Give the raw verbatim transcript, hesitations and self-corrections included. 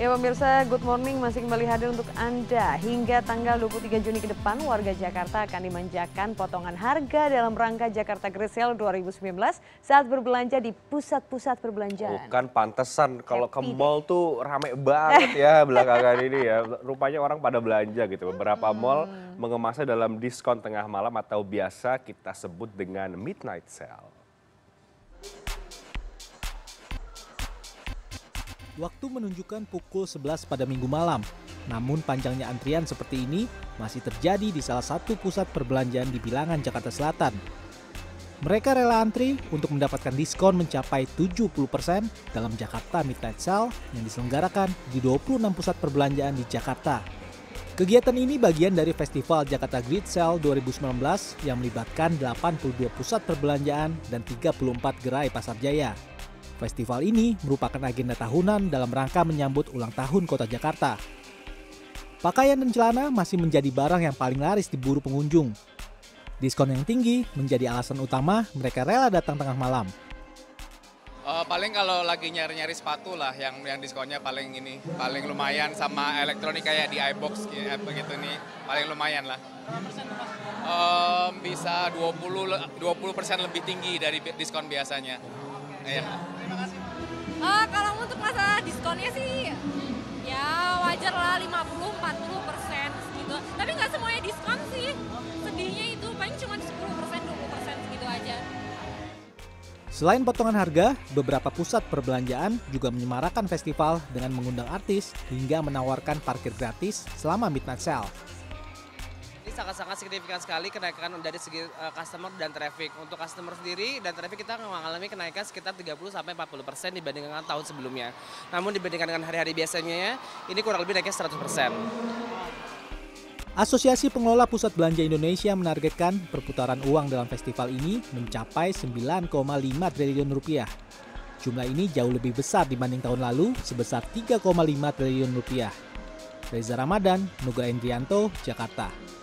Ya pemirsa, good morning masih kembali hadir untuk Anda. Hingga tanggal dua puluh tiga Juni ke depan, warga Jakarta akan dimanjakan potongan harga dalam rangka Jakarta Great Sale dua ribu sembilan belas saat berbelanja di pusat-pusat perbelanjaan. Bukan pantesan kalau ke mall tuh rame banget ya belakangan ini ya. Rupanya orang pada belanja gitu. Beberapa hmm. mall mengemasnya dalam diskon tengah malam atau biasa kita sebut dengan Midnight Sale. Waktu menunjukkan pukul sebelas pada minggu malam. Namun panjangnya antrian seperti ini masih terjadi di salah satu pusat perbelanjaan di bilangan Jakarta Selatan. Mereka rela antri untuk mendapatkan diskon mencapai tujuh puluh persen dalam Jakarta Midnight Sale yang diselenggarakan di dua puluh enam pusat perbelanjaan di Jakarta. Kegiatan ini bagian dari Festival Jakarta Grid Sale dua ribu sembilan belas yang melibatkan delapan puluh dua pusat perbelanjaan dan tiga puluh empat gerai Pasar Jaya. Festival ini merupakan agenda tahunan dalam rangka menyambut ulang tahun Kota Jakarta. Pakaian dan celana masih menjadi barang yang paling laris diburu pengunjung. Diskon yang tinggi menjadi alasan utama mereka rela datang tengah malam. Uh, paling kalau lagi nyari-nyari sepatu lah yang yang diskonnya paling ini, paling lumayan, sama elektronik kayak di iBox begitu nih, paling lumayan lah. Uh, bisa dua puluh persen lebih tinggi dari diskon biasanya. Iya. Terima kasih. Uh, kalau untuk masalah diskonnya sih ya wajar lah, lima puluh sampai empat puluh persen gitu. Tapi nggak semuanya diskon sih. Sedihnya itu paling cuma sepuluh persen, dua puluh persen gitu aja. Selain potongan harga, beberapa pusat perbelanjaan juga menyemarakan festival dengan mengundang artis hingga menawarkan parkir gratis selama Midnight Sale. Ini sangat-sangat signifikan sekali kenaikan dari segi customer dan traffic. Untuk customer sendiri dan traffic kita mengalami kenaikan sekitar tiga puluh sampai empat puluh persen dibandingkan tahun sebelumnya. Namun dibandingkan dengan hari-hari biasanya, ini kurang lebih naiknya seratus persen. Asosiasi Pengelola Pusat Belanja Indonesia menargetkan perputaran uang dalam festival ini mencapai sembilan koma lima triliun rupiah. Jumlah ini jauh lebih besar dibanding tahun lalu sebesar tiga koma lima triliun rupiah. Reza Ramadan, Nuga Endrianto, Jakarta.